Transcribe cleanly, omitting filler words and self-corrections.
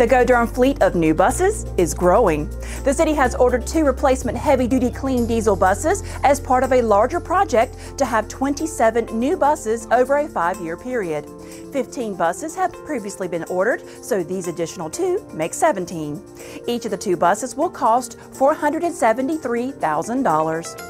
The GoDarn fleet of new buses is growing. The city has ordered 2 replacement heavy-duty clean diesel buses as part of a larger project to have 27 new buses over a 5-year period. 15 buses have previously been ordered, so these additional 2 make 17. Each of the 2 buses will cost $473,000.